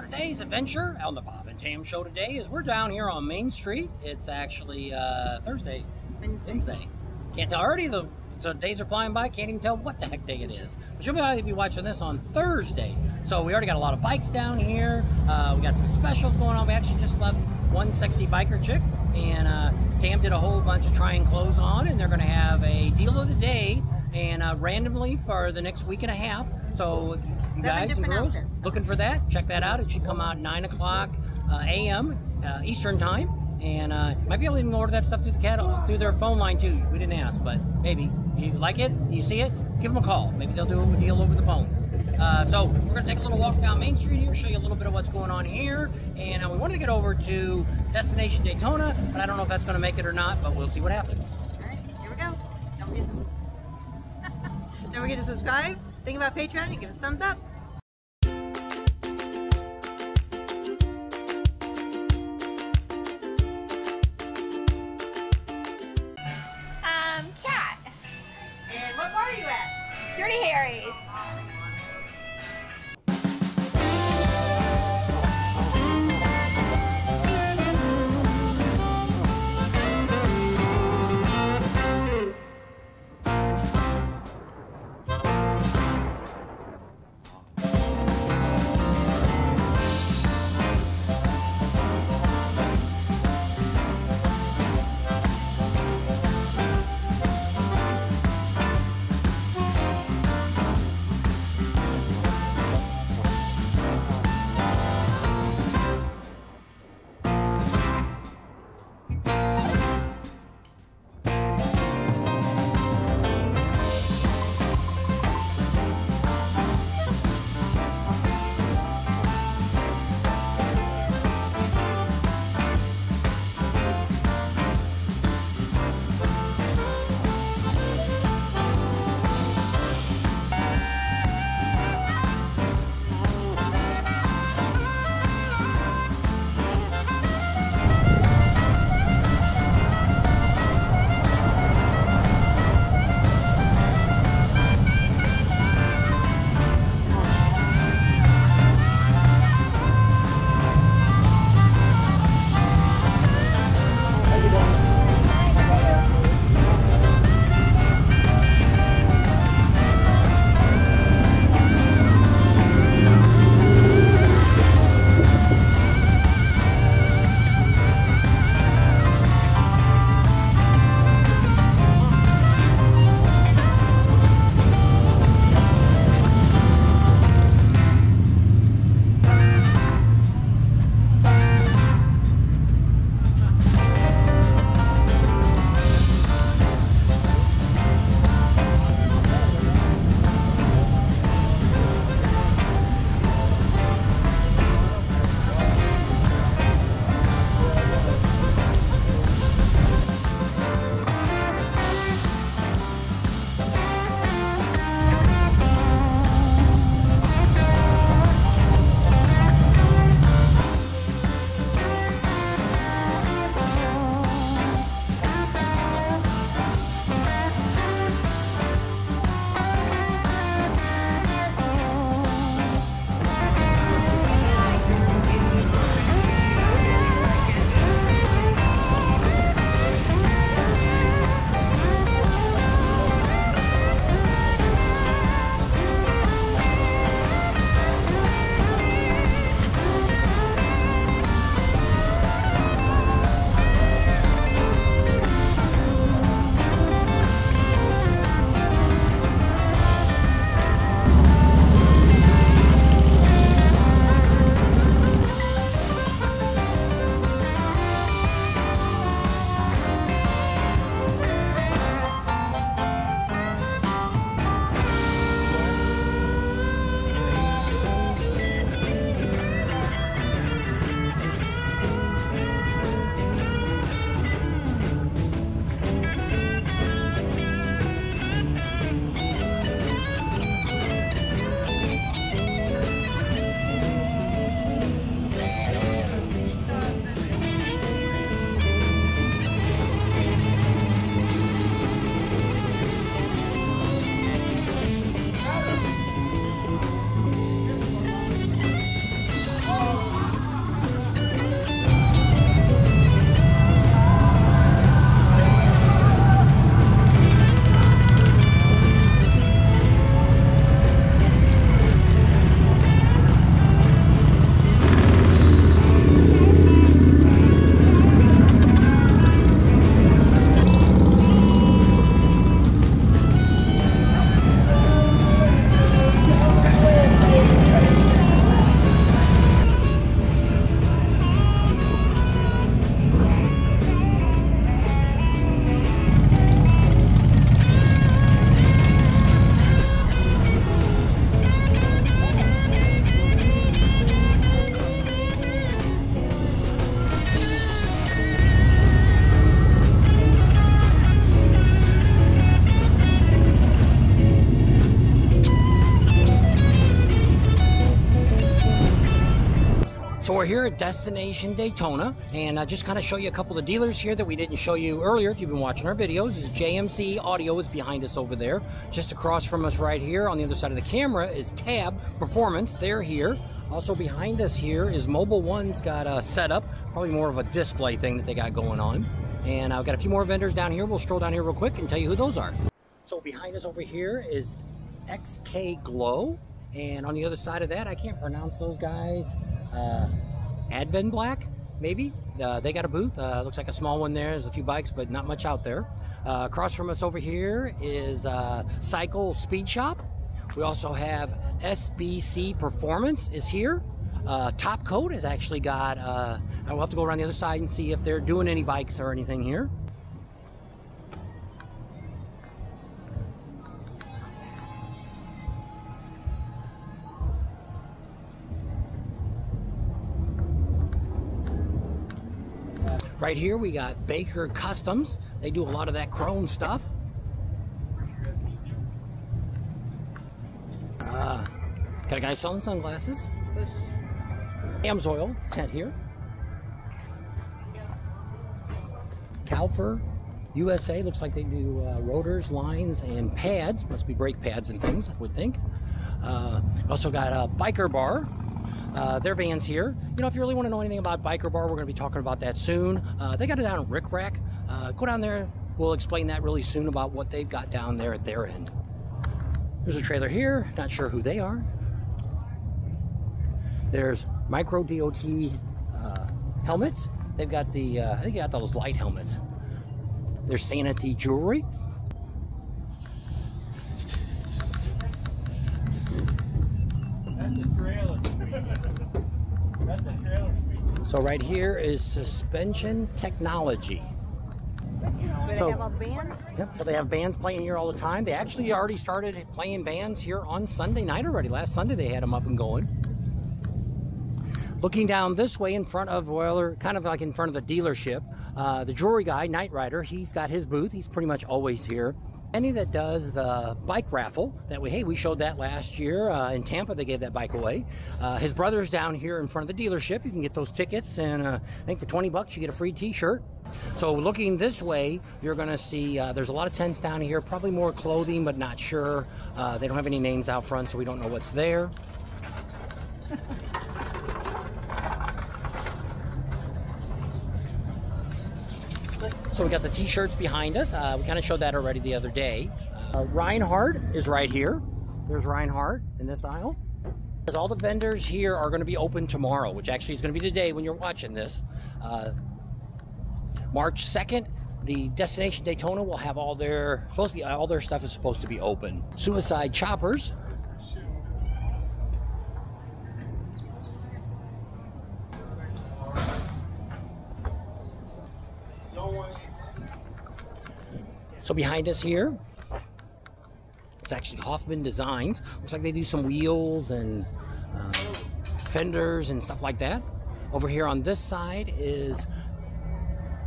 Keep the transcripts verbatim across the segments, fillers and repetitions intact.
for today's adventure on the Bob and Tam show today is we're down here on Main Street. It's actually uh, Thursday, Wednesday. Wednesday. Can't tell already, the so days are flying by, can't even tell what the heck day it is. But you'll probably be watching this on Thursday. So we already got a lot of bikes down here. Uh, we got some specials going on. We actually just left one sexy biker chick, and uh, Tam did a whole bunch of trying clothes on, and they're gonna have a deal of the day and uh, randomly for the next week and a half. So you guys and girls looking for that, check that out. It should come out nine o'clock uh, a m Uh, Eastern time. And uh, might be able to even order that stuff through the catalog, through their phone line too. We didn't ask, but maybe. If you like it, you see it, give them a call. Maybe they'll do a deal over the phone. Uh, so we're going to take a little walk down Main Street here, show you a little bit of what's going on here. And uh, we wanted to get over to Destination Daytona, but I don't know if that's going to make it or not, but we'll see what happens. All right, here we go. Don't forget to, don't forget to subscribe, think about Patreon, and give us a thumbs up. So we're here at Destination Daytona, and I just kind of show you a couple of dealers here that we didn't show you earlier if you've been watching our videos. This is J M C Audio is behind us over there. Just across from us right here on the other side of the camera is Tab Performance. They're here. Also behind us here is Mobile One's got a setup, probably more of a display thing that they got going on. And I've got a few more vendors down here. We'll stroll down here real quick and tell you who those are. So behind us over here is X K Glow. And on the other side of that, I can't pronounce those guys. Uh, Advent Black, maybe? Uh, they got a booth. Uh, looks like a small one there. There's a few bikes, but not much out there. Uh, across from us over here is uh, Cycle Speed Shop. We also have S B C Performance is here. Uh, Top Coat has actually got, uh, I'll have to go around the other side and see if they're doing any bikes or anything here. Right here we got Baker Customs. They do a lot of that chrome stuff. Uh, got a guy selling sunglasses. Amsoil tent here. Calfer U S A, looks like they do uh, rotors, lines, and pads. Must be brake pads and things, I would think. Uh, also got a Biker Bar. Uh, their van's here. You know, if you really want to know anything about Biker Bar, we're going to be talking about that soon. Uh, they got it down at Rick Rack. Uh, go down there. We'll explain that really soon about what they've got down there at their end. There's a trailer here. Not sure who they are. There's Micro D O T uh, helmets. They've got the, uh, I think they got those light helmets. There's Sanity Jewelry. So right here is suspension technology. So they have bands? Yep, so they have bands playing here all the time. They actually already started playing bands here on Sunday night already. Last Sunday they had them up and going. Looking down this way in front of, well, kind of like in front of the dealership, uh, the jewelry guy, Knight Rider, he's got his booth. He's pretty much always here. Any that does the bike raffle that we, hey, we showed that last year uh, in Tampa. They gave that bike away. Uh, his brother's down here in front of the dealership. You can get those tickets, and uh, I think for twenty bucks you get a free t-shirt. So looking this way, you're gonna see uh, there's a lot of tents down here, probably more clothing, but not sure. Uh, they don't have any names out front, so we don't know what's there. So we got the t-shirts behind us. Uh, we kind of showed that already the other day. Uh, Reinhardt is right here. There's Reinhardt in this aisle. Because all the vendors here are going to be open tomorrow, which actually is going to be today when you're watching this. Uh, March second, the Destination Daytona will have all their supposed to be all their stuff is supposed to be open. Suicide Choppers. So behind us here, it's actually Hoffman Designs. Looks like they do some wheels and uh, fenders and stuff like that. Over here on this side is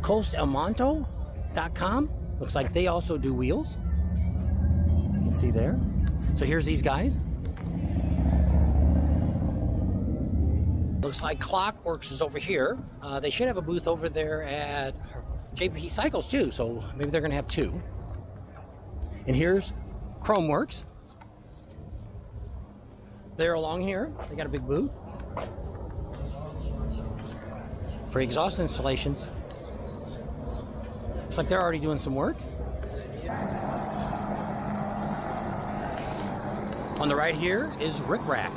coastal monto dot com. Looks like they also do wheels. You can see there. So here's these guys. Looks like Clockworks is over here. Uh, they should have a booth over there at J and D Cycles too, so maybe they're gonna have two. And here's Chrome Works. They're along here. They got a big booth for exhaust installations. Looks like they're already doing some work. On the right here is Rick Rack.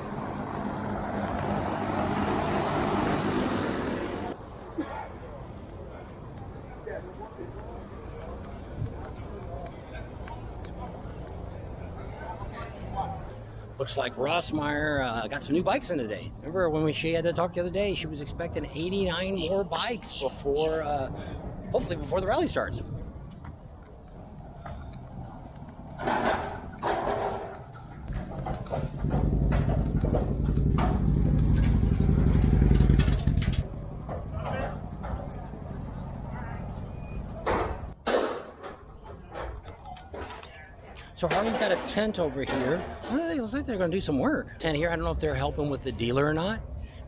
Looks like Rossmeyer uh, got some new bikes in today. Remember when we, she had to talk the other day, she was expecting eighty-nine more bikes before, uh, hopefully before the rally starts. So Harley's got a tent over here. Well, it looks like they're going to do some work. Tent here, I don't know if they're helping with the dealer or not.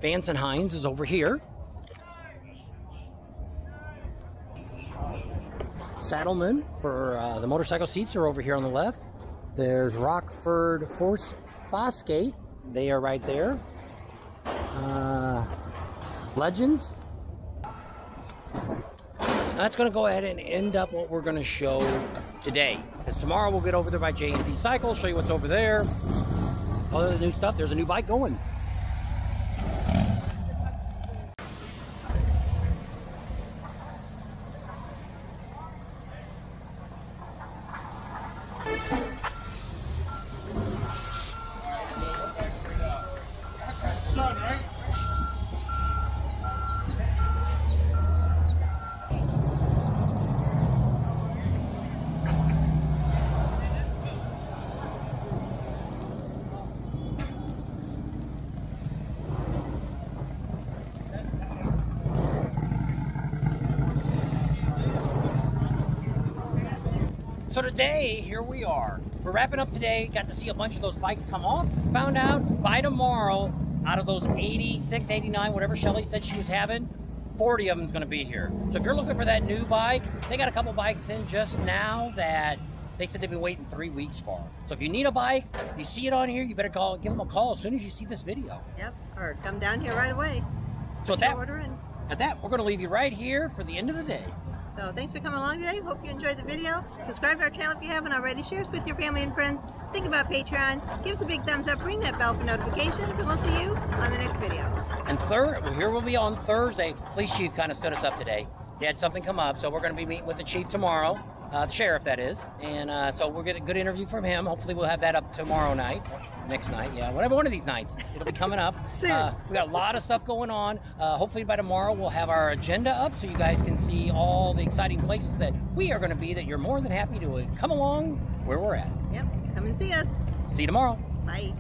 Vance and Hines is over here. Saddleman for uh, the motorcycle seats are over here on the left. There's Rockford Horse Fosgate. They are right there. Uh, Legends. That's going to go ahead and end up what we're going to show today. Because tomorrow we'll get over there by J and D Cycle, show you what's over there. Other than the new stuff, there's a new bike going. So today, here we are. We're wrapping up today. Got to see a bunch of those bikes come off. Found out by tomorrow, out of those eighty-six, eighty-nine, whatever Shelly said she was having, forty of them's gonna be here. So if you're looking for that new bike, they got a couple bikes in just now that they said they've been waiting three weeks for. So if you need a bike, you see it on here, you better call, give them a call as soon as you see this video. Yep, or come down here right away. So at that, order in. At that, we're gonna leave you right here for the end of the day. So thanks for coming along today. Hope you enjoyed the video. Subscribe to our channel if you haven't already. Share us with your family and friends. Think about Patreon. Give us a big thumbs up. Ring that bell for notifications. And we'll see you on the next video. And third, well, here we'll be on Thursday. Police chief kind of stood us up today. They had something come up. So we're going to be meeting with the chief tomorrow. Uh, the sheriff, that is. And uh, so we'll get a good interview from him. Hopefully we'll have that up tomorrow night. Next night, yeah, whatever, one of these nights. It'll be coming up. Uh, we got a lot of stuff going on. Uh, hopefully by tomorrow we'll have our agenda up so you guys can see all the exciting places that we are going to be that you're more than happy to come along where we're at. Yep, come and see us. See you tomorrow. Bye.